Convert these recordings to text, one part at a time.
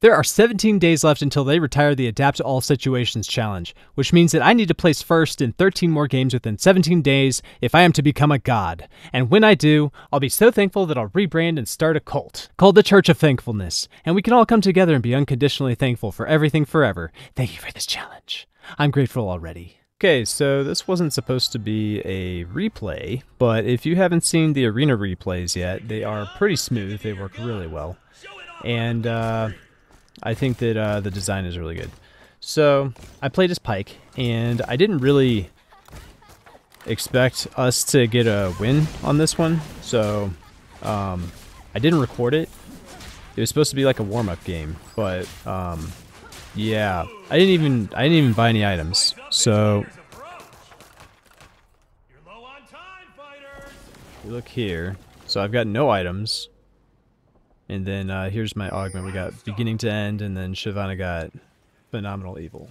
There are 17 days left until they retire the Adapt All Situations Challenge, which means that I need to place first in 13 more games within 17 days if I am to become a god. And when I do, I'll be so thankful that I'll rebrand and start a cult called the Church of Thankfulness, and we can all come together and be unconditionally thankful for everything forever. Thank you for this challenge. I'm grateful already. Okay, so this wasn't supposed to be a replay, but if you haven't seen the arena replays yet, they are pretty smooth, they work really well. And, I think that the design is really good. So I played as Pyke, and I didn't really expect us to get a win on this one, so I didn't record it. It was supposed to be like a warm-up game, but yeah, I didn't even buy any items. So you look here. So I've got no items. And then here's my augment. We got Beginning to End, and then Shyvana got Phenomenal Evil.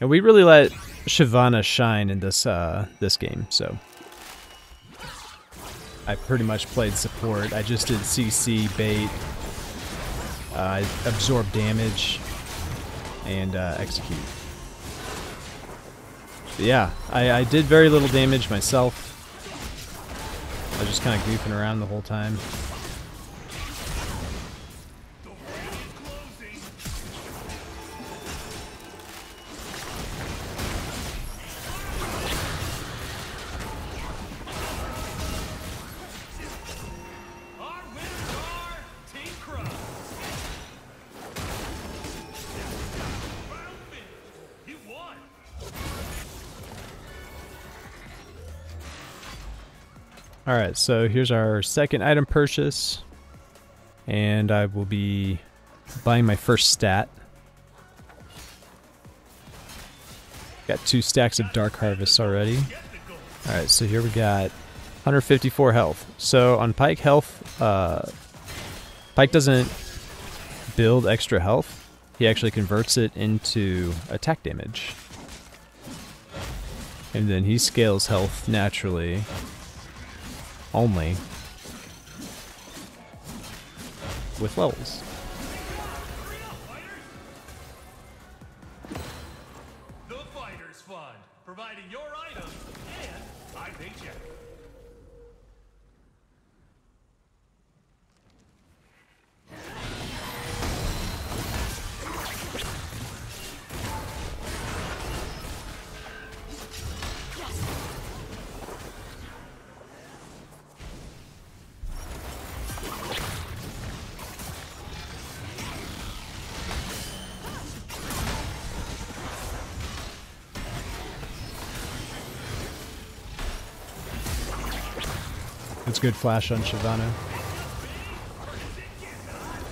And we really let Shyvana shine in this this game, so I pretty much played support. I just did CC, bait, I absorb damage, and execute. But yeah, I did very little damage myself. I was just kind of goofing around the whole time. Alright, so here's our second item purchase, and I will be buying my first stat. Got 2 stacks of Dark Harvest already. Alright, so here we got 154 health. So on Pyke health, Pyke doesn't build extra health, he actually converts it into attack damage. And then he scales health naturally. Only with levels. The Fighters Fund, providing your items and my paycheck. That's good flash on Shyvana.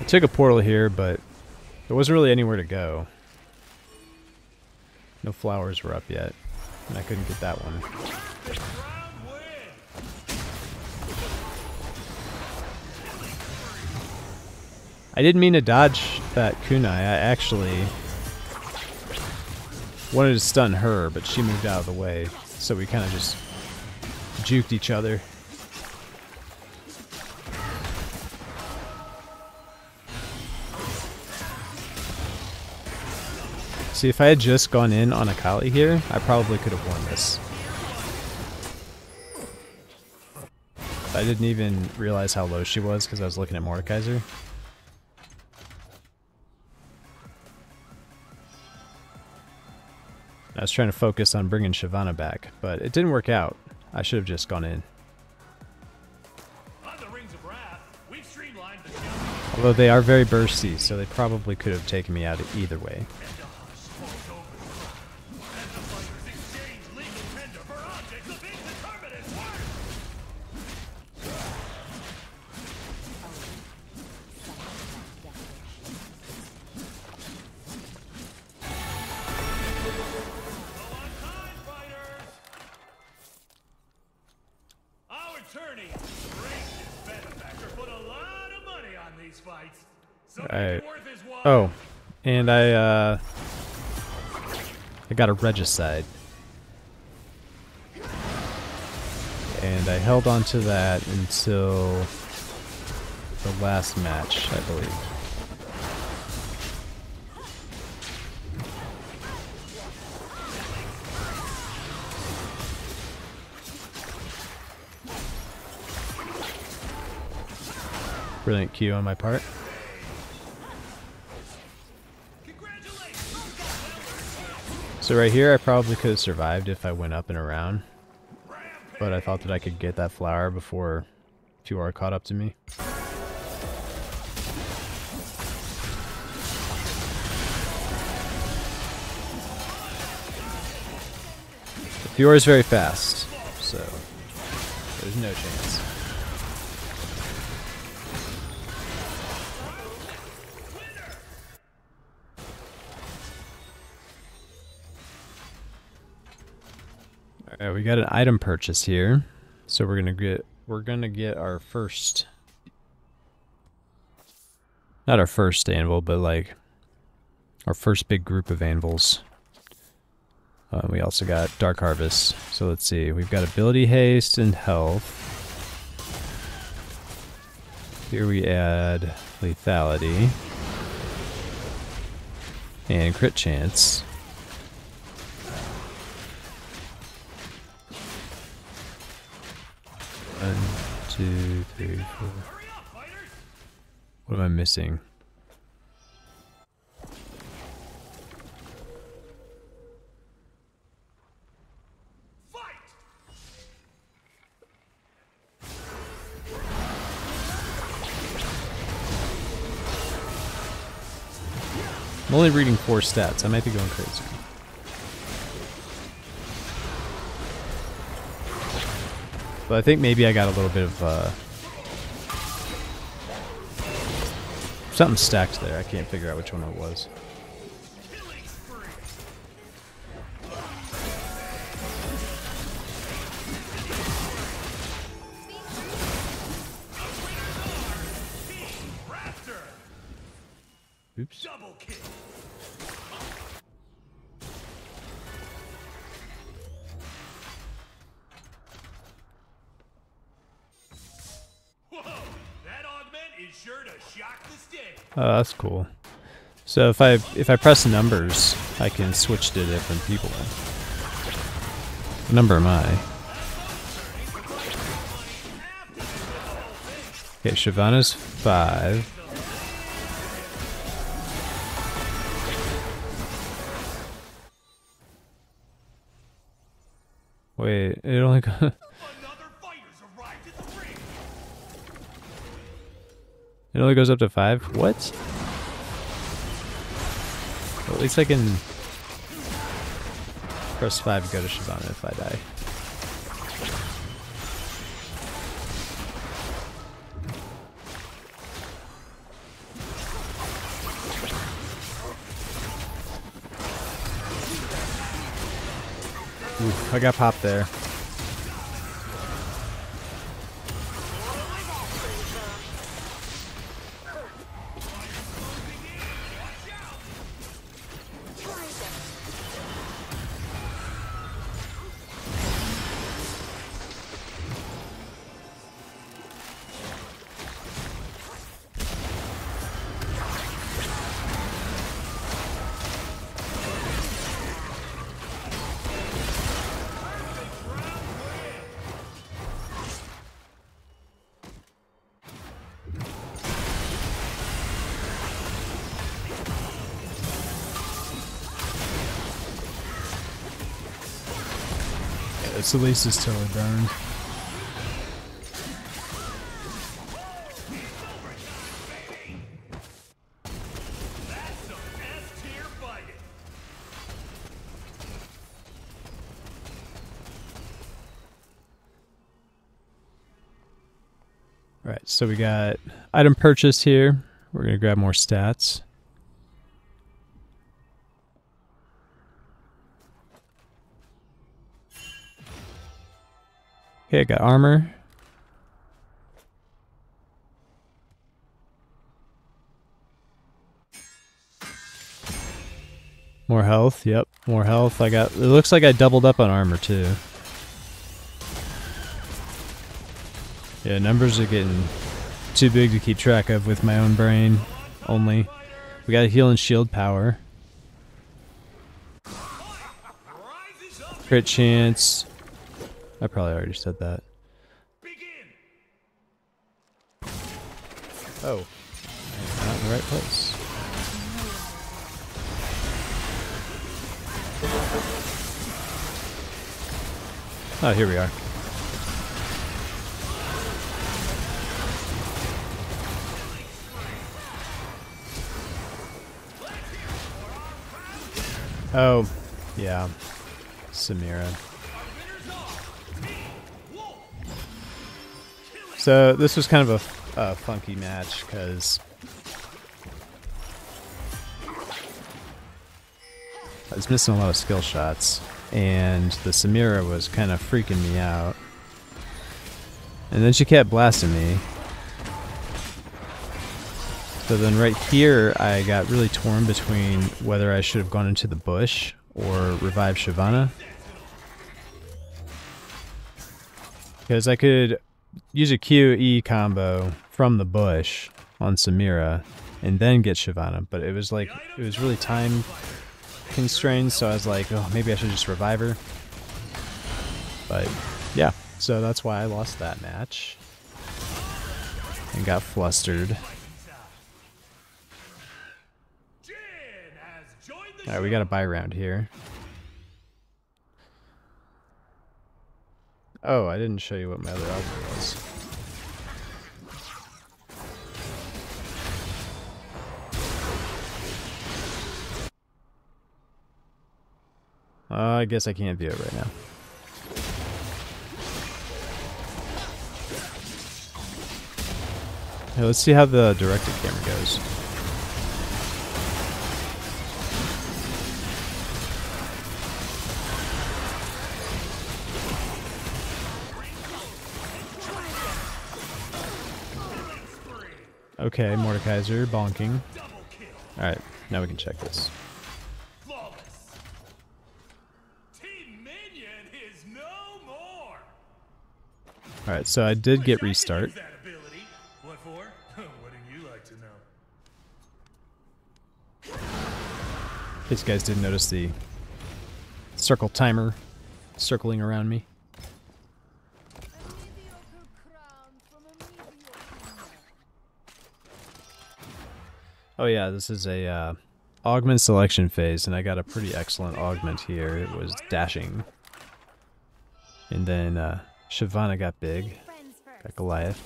I took a portal here, but there wasn't really anywhere to go. No flowers were up yet, and I couldn't get that one. I didn't mean to dodge that kunai. I actually wanted to stun her, but she moved out of the way, so we kind of just juked each other. See, if I had just gone in on Akali here, I probably could have won this. I didn't even realize how low she was because I was looking at Mordekaiser. I was trying to focus on bringing Shyvana back, but it didn't work out. I should have just gone in. Although they are very bursty, so they probably could have taken me out either way. Alright. Oh, and I got a Regicide. And I held on to that until the last match, I believe. Brilliant Q on my part. So right here I probably could have survived if I went up and around, but I thought that I could get that flower before Fiora caught up to me. Fiora is very fast, so there's no chance. All right, we got an item purchase here, so we're gonna get our first, not our first anvil, but like our first big group of anvils. We also got Dark Harvest, so let's see. We've got ability, haste, and health. Here we add lethality and crit chance. One, two, three, four. What am I missing? I'm only reading 4 stats. I might be going crazy. But I think maybe I got a little bit of something stacked there. I can't figure out which one it was. Oops. That's cool. So if I press numbers, I can switch to different people. What number am I? Okay, Shyvana's 5. Wait, it only got... It only goes up to 5? What? Well, at least I can press 5 and go to Shyvana if I die. Ooh, I got popped there. This at least is totally burned. Alright, so we got item purchase here. We're going to grab more stats. Okay, I got armor. More health, yep, more health. I got, it looks like I doubled up on armor too. Yeah, numbers are getting too big to keep track of with my own brain only. We got a heal and shield power. Crit chance. I probably already said that. Oh, I'm not in the right place. Oh, here we are. Oh, yeah, Samira. So this was kind of a funky match because I was missing a lot of skill shots, and the Samira was kind of freaking me out. And then she kept blasting me. So then right here, I got really torn between whether I should have gone into the bush or revived Shyvana. Because I could use a QE combo from the bush on Samira and then get Shyvana, but it was really time constrained, so I was like, oh, maybe I should just revive her. But yeah, so that's why I lost that match and got flustered. Alright, we got a buy round here. Oh, I didn't show you what my other outfit was. I guess I can't view it right now. Hey, let's see how the directed camera goes. Okay, Mordekaiser bonking. Alright, now we can check this. Alright, so I did get restart. In case you guys didn't notice the circle timer circling around me. Oh yeah, this is a augment selection phase, and I got a pretty excellent augment here. It was dashing. And then Shyvana got big. Got Goliath.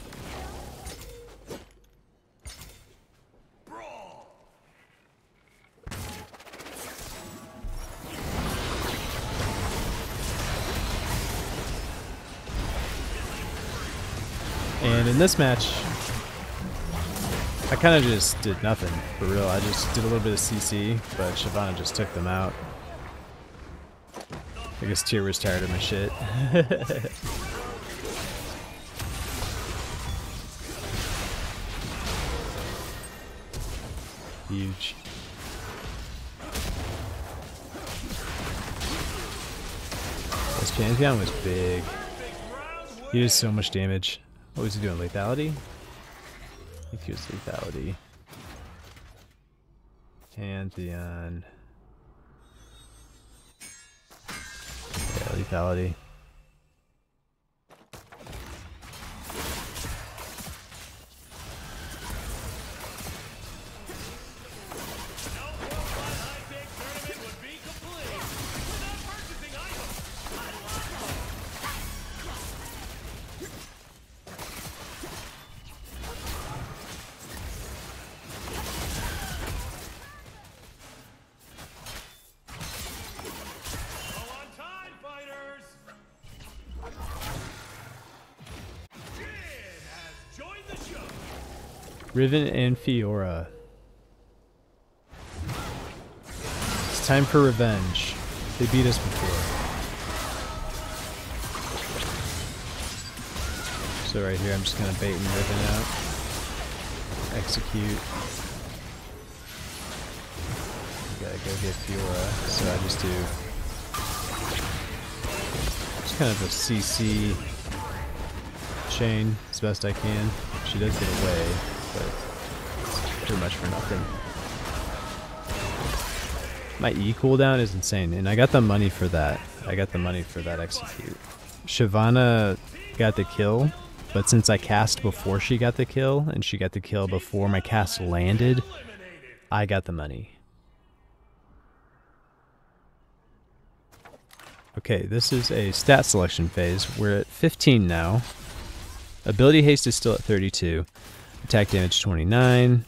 And in this match, I kind of just did nothing, for real. I just did a little bit of CC, but Shyvana just took them out. I guess Tyr was tired of my shit. Huge. This Pantheon was big. He did so much damage. What was he doing, lethality? I think he was lethality. Pantheon. Yeah, lethality. Riven and Fiora. It's time for revenge. They beat us before. So right here I'm just gonna bait and Riven out. Execute. We gotta go get Fiora, so I just do just kind of a CC chain as best I can. She does get away, but it's pretty much for nothing. My E cooldown is insane, and I got the money for that. I got the money for that execute. Shyvana got the kill, But since I cast before she got the kill, and she got the kill before my cast landed, I got the money. Okay, this is a stat selection phase. We're at 15 now. Ability haste is still at 32. Attack damage 29.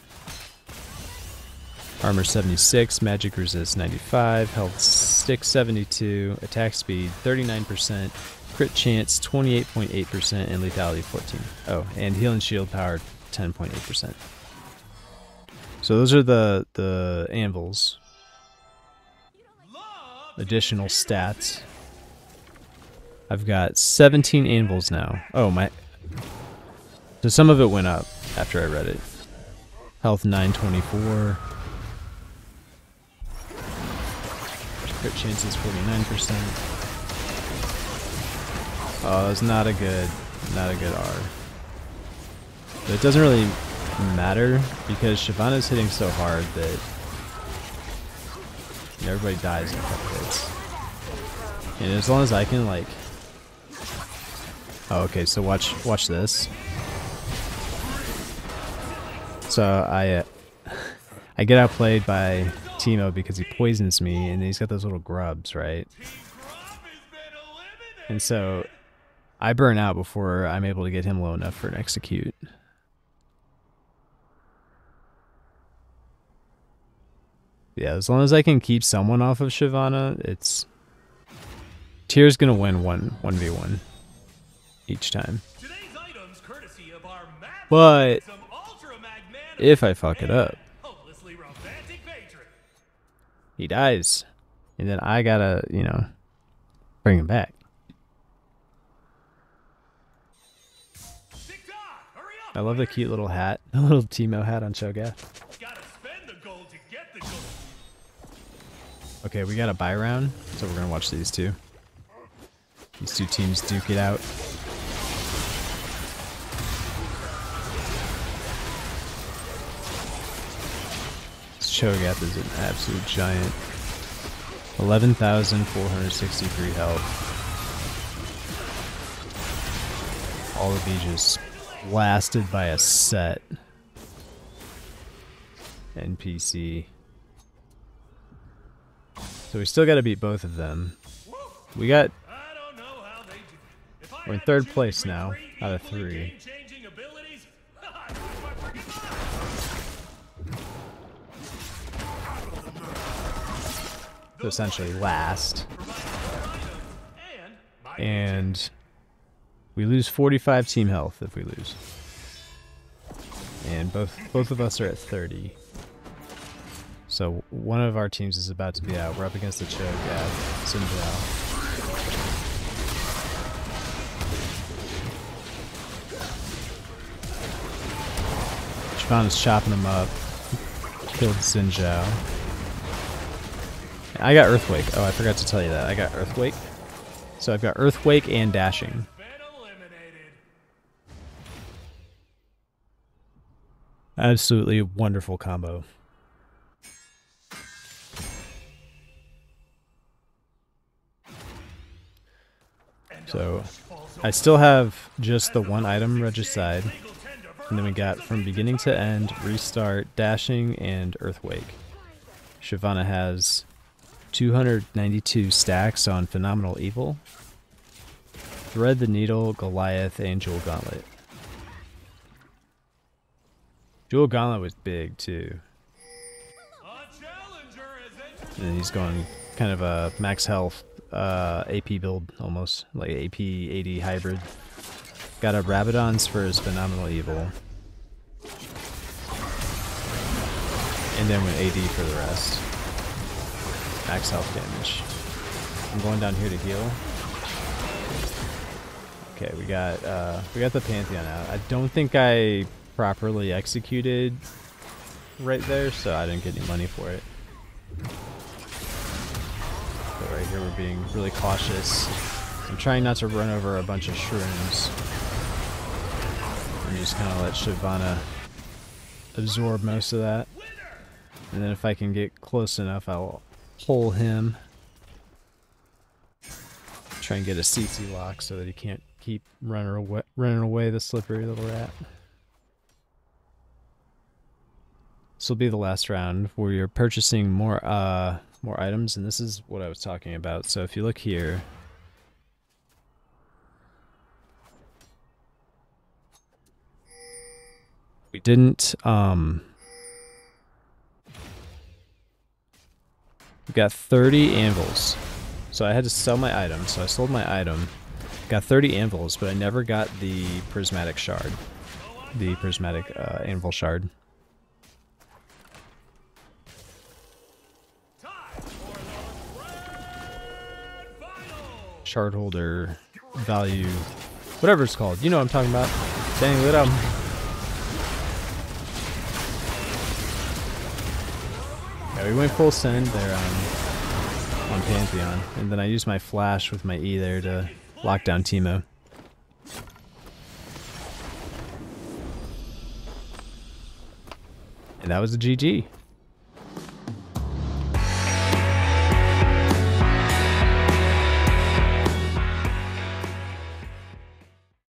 Armor 76, magic resist 95, health 672, attack speed 39%, crit chance 28.8%, and lethality 14. Oh, and heal and shield power 10.8%. So those are the anvils. Additional stats. I've got 17 anvils now. Oh my. So some of it went up after I read it. Health 924. Crit chance is 49%. Oh, that's not a good R. But it doesn't really matter because Shyvana's hitting so hard that everybody dies in a couple hits. And as long as I can, like... Oh, okay, so watch this. So I get outplayed by Teemo because he poisons me, and he's got those little grubs, right? And so I burn out before I'm able to get him low enough for an execute. Yeah, as long as I can keep someone off of Shyvana, it's... Tyr's gonna win 1v1 each time. But if I fuck it up, he dies, and then I gotta, you know, bring him back. I love the cute little hat, the little Teemo hat on Chogath. Okay, we got a buy round, so we're gonna watch these two. These two teams duke it out. Chogath is an absolute giant. 11,463 health. All of these just blasted by a set. NPC. So we still gotta beat both of them. We got... We're in third place now, out of three. So essentially last, and we lose 45 team health if we lose, and both of us are at 30. So one of our teams is about to be out. We're up against the Chogath, Xin Zhao. Siobhan is chopping them up. Killed Xin Zhao. I got Earthquake. Oh, I forgot to tell you that. I got Earthquake. So I've got Earthquake and Dashing. Absolutely wonderful combo. So I still have just the one item, Regicide. And then we got from beginning to end, Restart, Dashing, and Earthquake. Shyvana has 292 stacks on Phenomenal Evil, Thread the Needle, Goliath, and Jewel Gauntlet. Jewel Gauntlet was big too. And he's going kind of a max health AP build, almost like AP 80 hybrid. Got a Rabadon's for his Phenomenal Evil. And then went AD for the rest. Max health damage. I'm going down here to heal. Okay, we got the Pantheon out. I don't think I properly executed right there, so I didn't get any money for it. But right here we're being really cautious. I'm trying not to run over a bunch of shrooms. I'm just gonna let Shyvana absorb most of that. And then if I can get close enough, I'll pull him. Try and get a CC lock so that he can't keep running away the slippery little rat. This will be the last round where you're purchasing more items, and this is what I was talking about. So if you look here, we didn't we got 30 anvils. So I had to sell my item, so I sold my item. Got 30 anvils, but I never got the prismatic shard. The prismatic anvil shard. Shard holder value, whatever it's called. You know what I'm talking about. Dang, lit up. Yeah, we went full send there on Pantheon, and then I used my flash with my E there to lock down Teemo. And that was a GG.